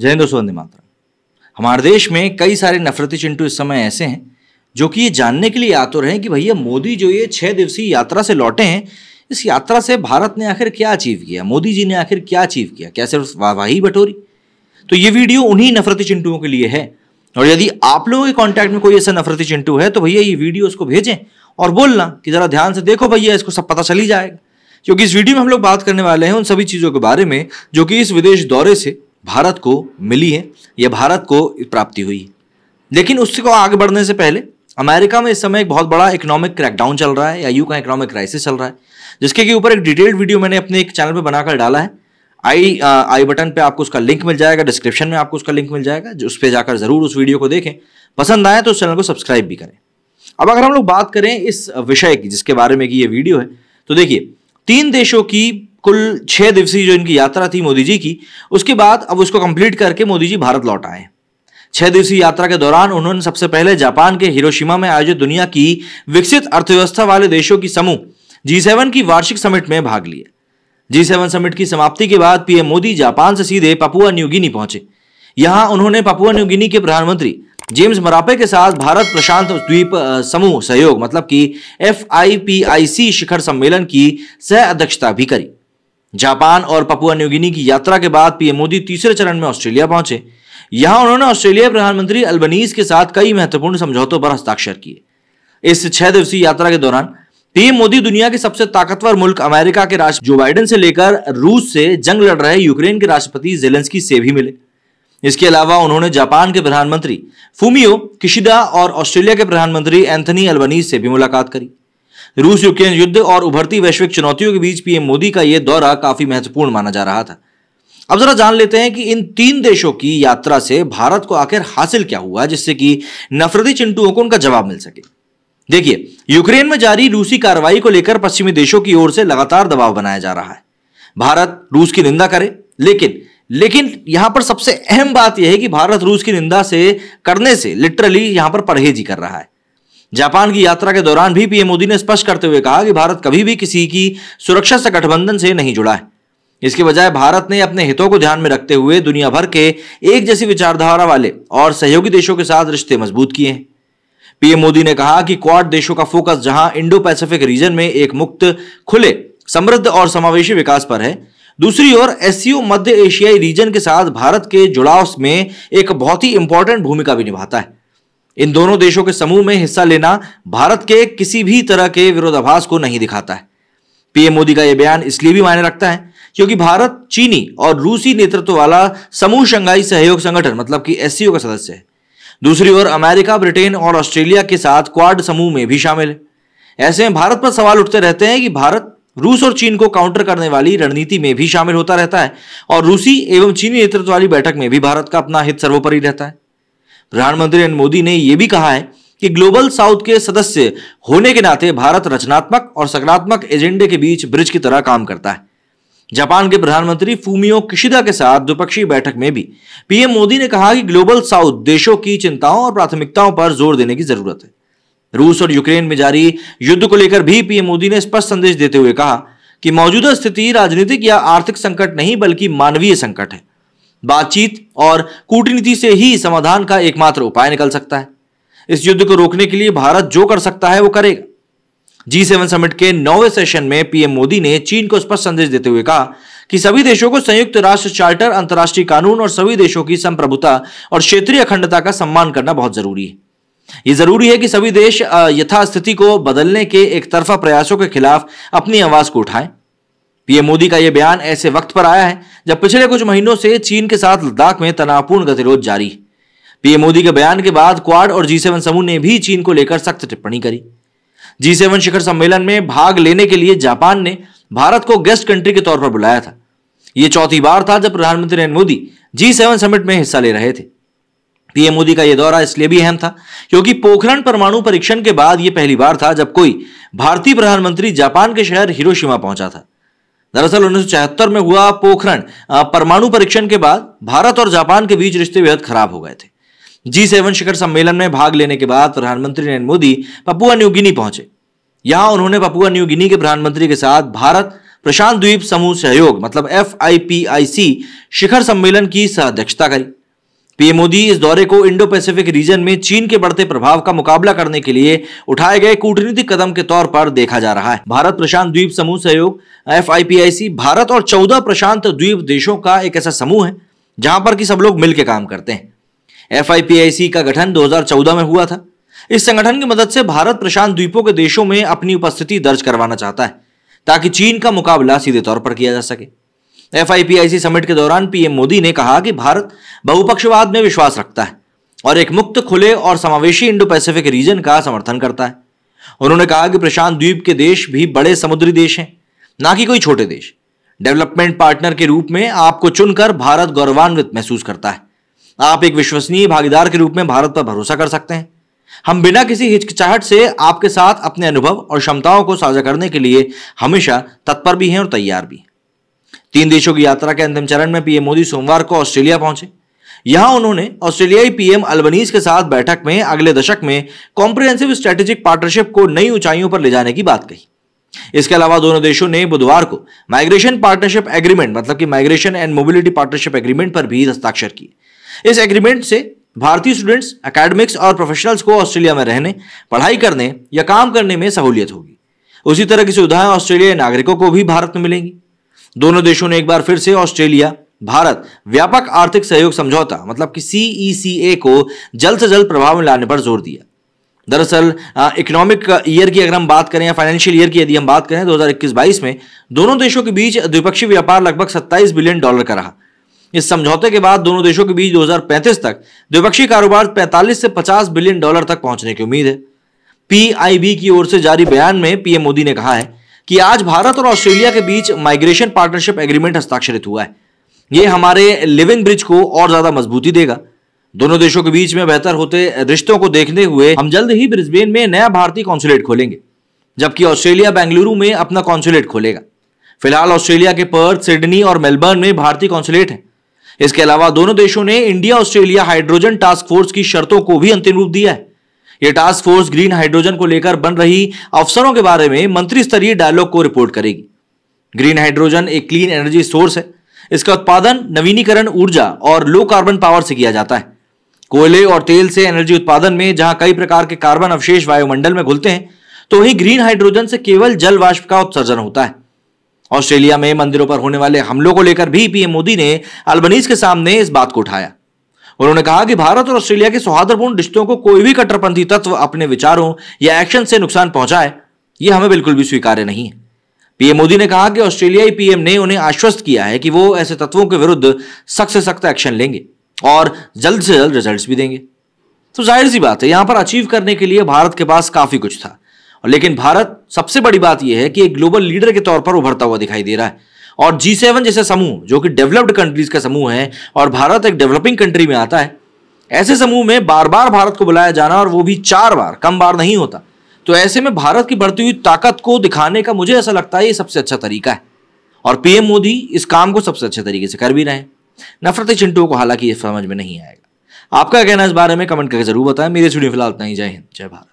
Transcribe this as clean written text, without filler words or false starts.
जय हिंद दोस्तों, वंदे मातरम। हमारे देश में कई सारे नफरती चिंटू इस समय ऐसे हैं जो कि ये जानने के लिए आतुर हैं कि भैया मोदी जो ये 6 दिवसीय यात्रा से लौटे हैं, इस यात्रा से भारत ने आखिर क्या अचीव किया, मोदी जी ने आखिर क्या अचीव किया, क्या सिर्फ वाहवाही बटोरी। तो ये वीडियो उन्हीं नफरती चिंटुओं के लिए है। और यदि आप लोगों के कॉन्टैक्ट में कोई ऐसा नफरती चिंटू है तो भैया ये वीडियो उसको भेजें और बोलना कि जरा ध्यान से देखो भैया, इसको सब पता चली जाएगा। क्योंकि इस वीडियो में हम लोग बात करने वाले हैं उन सभी चीज़ों के बारे में जो कि इस विदेश दौरे से भारत को मिली है या भारत को प्राप्ति हुई है। लेकिन उसको आगे बढ़ने से पहले अमेरिका में इस समय एक बहुत बड़ा इकोनॉमिक क्रैकडाउन चल रहा है या यूं का इकोनॉमिक क्राइसिस चल रहा है, जिसके ऊपर एक डिटेल्ड वीडियो मैंने अपने एक चैनल पे बनाकर डाला है। आई बटन पे आपको उसका लिंक मिल जाएगा, डिस्क्रिप्शन में आपको उसका लिंक मिल जाएगा, जो उस पर जाकर ज़रूर उस वीडियो को देखें। पसंद आए तो उस चैनल को सब्सक्राइब भी करें। अब अगर हम लोग बात करें इस विषय की जिसके बारे में कि ये वीडियो है, तो देखिए 3 देशों की कुल 6 दिवसीय जो इनकी यात्रा थी मोदी जी की, उसके बाद अब उसको कंप्लीट करके मोदी जी भारत लौट आए। 6 दिवसीय यात्रा के दौरान उन्होंने सबसे पहले जापान के हिरोशिमा में आयोजित दुनिया की विकसित अर्थव्यवस्था वाले देशों की समूह G7 की वार्षिक समिट में भाग लिया। G7 समिट की समाप्ति के बाद पीएम मोदी जापान से सीधे पापुआ न्यू गिनी पहुंचे। यहां उन्होंने पापुआ न्यू गिनी के प्रधानमंत्री जेम्स मरापे के साथ भारत प्रशांत द्वीप समूह सहयोग मतलब कि FIPIC शिखर सम्मेलन की सह अध्यक्षता भी करी। जापान और पापुआ न्यू गिनी की यात्रा के बाद पीएम मोदी तीसरे चरण में ऑस्ट्रेलिया पहुंचे। यहां उन्होंने ऑस्ट्रेलिया प्रधानमंत्री अल्बनीज़ के साथ कई महत्वपूर्ण समझौतों पर हस्ताक्षर किए। इस 6 दिवसीय यात्रा के दौरान पीएम मोदी दुनिया के सबसे ताकतवर मुल्क अमेरिका के राष्ट्रपति जो बाइडेन से लेकर रूस से जंग लड़ रहे यूक्रेन के राष्ट्रपति जेलेंसकी से भी मिले। इसके अलावा उन्होंने जापान के प्रधानमंत्री फूमियो किशिदा और ऑस्ट्रेलिया के प्रधानमंत्री एंथनी अल्बनीज़ से भी मुलाकात करी। रूस यूक्रेन युद्ध और उभरती वैश्विक चुनौतियों के बीच पीएम मोदी का यह दौरा काफी महत्वपूर्ण माना जा रहा था। अब जरा जान लेते हैं कि इन 3 देशों की यात्रा से भारत को आखिर हासिल क्या हुआ, जिससे कि नफरती चिंटुओं को उनका जवाब मिल सके। देखिए, यूक्रेन में जारी रूसी कार्रवाई को लेकर पश्चिमी देशों की ओर से लगातार दबाव बनाया जा रहा है। भारत रूस की निंदा करे, लेकिन यहां पर सबसे अहम बात यह है कि भारत रूस की निंदा से करने से लिटरली यहां पर परहेज ही कर रहा है। जापान की यात्रा के दौरान भी पीएम मोदी ने स्पष्ट करते हुए कहा कि भारत कभी भी किसी की सुरक्षा से गठबंधन से नहीं जुड़ा है। इसके बजाय भारत ने अपने हितों को ध्यान में रखते हुए दुनिया भर के एक जैसी विचारधारा वाले और सहयोगी देशों के साथ रिश्ते मजबूत किए हैं। पीएम मोदी ने कहा कि क्वाड देशों का फोकस जहां इंडो पैसिफिक रीजन में एक मुक्त, खुले, समृद्ध और समावेशी विकास पर है, दूसरी ओर एससीओ मध्य एशियाई रीजन के साथ भारत के जुड़ाव में एक बहुत ही इंपॉर्टेंट भूमिका भी निभाता है। इन दोनों देशों के समूह में हिस्सा लेना भारत के किसी भी तरह के विरोधाभास को नहीं दिखाता है। पीएम मोदी का यह बयान इसलिए भी मायने रखता है क्योंकि भारत चीनी और रूसी नेतृत्व वाला समूह शंघाई सहयोग संगठन मतलब कि एससीओ का सदस्य है। दूसरी ओर अमेरिका, ब्रिटेन और ऑस्ट्रेलिया के साथ क्वाड समूह में भी शामिल है। ऐसे में भारत पर सवाल उठते रहते हैं कि भारत रूस और चीन को काउंटर करने वाली रणनीति में भी शामिल होता रहता है और रूसी एवं चीनी नेतृत्व वाली बैठक में भी भारत का अपना हित सर्वोपरि रहता है। प्रधानमंत्री नरेंद्र मोदी ने यह भी कहा है कि ग्लोबल साउथ के सदस्य होने के नाते भारत रचनात्मक और सकारात्मक एजेंडे के बीच ब्रिज की तरह काम करता है। जापान के प्रधानमंत्री फूमियो किशिदा के साथ द्विपक्षीय बैठक में भी पीएम मोदी ने कहा कि ग्लोबल साउथ देशों की चिंताओं और प्राथमिकताओं पर जोर देने की जरूरत है। रूस और यूक्रेन में जारी युद्ध को लेकर भी पीएम मोदी ने स्पष्ट संदेश देते हुए कहा कि मौजूदा स्थिति राजनीतिक या आर्थिक संकट नहीं बल्कि मानवीय संकट है। बातचीत और कूटनीति से ही समाधान का एकमात्र उपाय निकल सकता है। इस युद्ध को रोकने के लिए भारत जो कर सकता है वो करेगा। G7 समिट के 9वें सेशन में पीएम मोदी ने चीन को स्पष्ट संदेश देते हुए कहा कि सभी देशों को संयुक्त राष्ट्र चार्टर, अंतर्राष्ट्रीय कानून और सभी देशों की संप्रभुता और क्षेत्रीय अखंडता का सम्मान करना बहुत जरूरी है। ये जरूरी है कि सभी देश यथास्थिति को बदलने के एकतरफा प्रयासों के खिलाफ अपनी आवाज को उठाएं। पीएम मोदी का यह बयान ऐसे वक्त पर आया है जब पिछले कुछ महीनों से चीन के साथ लद्दाख में तनावपूर्ण गतिरोध जारी है। पीएम मोदी के बयान के बाद क्वाड और G7 समूह ने भी चीन को लेकर सख्त टिप्पणी करी। G7 शिखर सम्मेलन में भाग लेने के लिए जापान ने भारत को गेस्ट कंट्री के तौर पर बुलाया था। यह चौथी बार था जब प्रधानमंत्री नरेंद्र मोदी G7 समिट में हिस्सा ले रहे थे। पीएम मोदी का यह दौरा इसलिए भी अहम था क्योंकि पोखरण परमाणु परीक्षण के बाद यह पहली बार था जब कोई भारतीय प्रधानमंत्री जापान के शहर हिरोशिमा पहुंचा था। दरअसल 1974 में हुआ पोखरण परमाणु परीक्षण के बाद भारत और जापान के बीच रिश्ते बेहद खराब हो गए थे। G7 शिखर सम्मेलन में भाग लेने के बाद प्रधानमंत्री Narendra Modi Papua New Guinea पहुंचे। यहां उन्होंने पापुआ न्यू गिनी के प्रधानमंत्री के साथ भारत प्रशांत द्वीप समूह सहयोग मतलब FIPIC शिखर सम्मेलन की अध्यक्षता करी। पीएम मोदी इस दौरे को इंडो पैसिफिक रीजन में चीन के बढ़ते प्रभाव का मुकाबला करने के लिए उठाए गए कूटनीतिक कदम के तौर पर देखा जा रहा है। भारत प्रशांत द्वीप समूह सहयोग FIPIC भारत और 14 प्रशांत द्वीप देशों का एक ऐसा समूह है जहां पर कि सब लोग मिलकर काम करते हैं। FIPIC का गठन 2014 में हुआ था। इस संगठन की मदद से भारत प्रशांत द्वीपों के देशों में अपनी उपस्थिति दर्ज करवाना चाहता है ताकि चीन का मुकाबला सीधे तौर पर किया जा सके। FIPIC समिट के दौरान पीएम मोदी ने कहा कि भारत बहुपक्षवाद में विश्वास रखता है और एक मुक्त, खुले और समावेशी इंडो पैसिफिक रीजन का समर्थन करता है। उन्होंने कहा कि प्रशांत द्वीप के देश भी बड़े समुद्री देश हैं, ना कि कोई छोटे देश। डेवलपमेंट पार्टनर के रूप में आपको चुनकर भारत गौरवान्वित महसूस करता है। आप एक विश्वसनीय भागीदार के रूप में भारत पर भरोसा कर सकते हैं। हम बिना किसी हिचकिचाहट से आपके साथ अपने अनुभव और क्षमताओं को साझा करने के लिए हमेशा तत्पर भी हैं और तैयार भी हैं। 3 देशों की यात्रा के अंतिम चरण में पीएम मोदी सोमवार को ऑस्ट्रेलिया पहुंचे। यहां उन्होंने ऑस्ट्रेलियाई पीएम अल्बनीज़ के साथ बैठक में अगले दशक में कॉम्प्रिहेंसिव स्ट्रेटेजिक पार्टनरशिप को नई ऊंचाइयों पर ले जाने की बात कही। इसके अलावा दोनों देशों ने बुधवार को माइग्रेशन पार्टनरशिप एग्रीमेंट मतलब कि migration and mobility partnership agreement पर भी हस्ताक्षर किए। इस एग्रीमेंट से भारतीय स्टूडेंट्स, एकेडमिक्स और प्रोफेशनल्स को ऑस्ट्रेलिया में रहने, पढ़ाई करने या काम करने में सहूलियत होगी। उसी तरह की सुविधाएं ऑस्ट्रेलियाई नागरिकों को भी भारत में मिलेंगी। दोनों देशों ने एक बार फिर से ऑस्ट्रेलिया भारत व्यापक आर्थिक सहयोग समझौता मतलब कि CECA को जल्द से जल्द प्रभाव में लाने पर जोर दिया। दरअसल इकोनॉमिक ईयर की अगर हम बात करें या फाइनेंशियल ईयर की यदि हम बात करें 2021-22 में दोनों देशों के बीच द्विपक्षीय व्यापार लगभग $27 बिलियन का रहा। इस समझौते के बाद दोनों देशों के बीच 2035 तक द्विपक्षीय कारोबार $45 से $50 बिलियन तक पहुंचने की उम्मीद है। PIB की ओर से जारी बयान में पीएम मोदी ने कहा है कि आज भारत और ऑस्ट्रेलिया के बीच माइग्रेशन पार्टनरशिप एग्रीमेंट हस्ताक्षरित हुआ है। ये हमारे लिविंग ब्रिज को और ज्यादा मजबूती देगा। दोनों देशों के बीच में बेहतर होते रिश्तों को देखते हुए हम जल्द ही ब्रिस्बेन में नया भारतीय कॉन्सुलेट खोलेंगे, जबकि ऑस्ट्रेलिया बेंगलुरु में अपना कॉन्सुलेट खोलेगा। फिलहाल ऑस्ट्रेलिया के पर्थ, सिडनी और मेलबर्न में भारतीय कॉन्सुलेट है। इसके अलावा दोनों देशों ने India Australia hydrogen task force की शर्तों को भी अंतिम रूप दिया है। यह टास्क फोर्स ग्रीन हाइड्रोजन को लेकर बन रही अवसरों के बारे में मंत्री स्तरीय डायलॉग को रिपोर्ट करेगी। ग्रीन हाइड्रोजन एक क्लीन एनर्जी सोर्स है। इसका उत्पादन नवीनीकरण ऊर्जा और लो कार्बन पावर से किया जाता है। कोयले और तेल से एनर्जी उत्पादन में जहां कई प्रकार के कार्बन अवशेष वायुमंडल में घुलते हैं, तो वहीं ग्रीन हाइड्रोजन से केवल जल वाष्प का उत्सर्जन होता है। ऑस्ट्रेलिया में मंदिरों पर होने वाले हमलों को लेकर भी पीएम मोदी ने अल्बनीज़ के सामने इस बात को उठाया। उन्होंने कहा कि भारत और ऑस्ट्रेलिया के सौहार्दपूर्ण रिश्तों को कोई भी कट्टरपंथी तत्व अपने विचारों या एक्शन से नुकसान पहुंचाए, यह हमें बिल्कुल भी स्वीकार्य नहीं है। पीएम मोदी ने कहा कि ऑस्ट्रेलियाई पीएम ने उन्हें आश्वस्त किया है कि वो ऐसे तत्वों के विरुद्ध सख्त से सख्त एक्शन लेंगे और जल्द से जल्द रिजल्ट भी देंगे। तो जाहिर सी बात है, यहां पर अचीव करने के लिए भारत के पास काफी कुछ था, लेकिन भारत सबसे बड़ी बात यह है कि एक ग्लोबल लीडर के तौर पर उभरता हुआ दिखाई दे रहा है। और G7 जैसे समूह जो कि डेवलप्ड कंट्रीज का समूह है और भारत एक डेवलपिंग कंट्री में आता है, ऐसे समूह में बार बार भारत को बुलाया जाना और वो भी 4 बार, कम बार नहीं होता। तो ऐसे में भारत की बढ़ती हुई ताकत को दिखाने का मुझे ऐसा लगता है ये सबसे अच्छा तरीका है और पीएम मोदी इस काम को सबसे अच्छे तरीके से कर भी रहे हैं। नफरत चिंटू को हालांकि ये समझ में नहीं आएगा। आपका कहना इस बारे में कमेंट करके जरूर बताएं। मेरे वीडियो फिलहाल इतना ही। जय हिंद, जय भारत।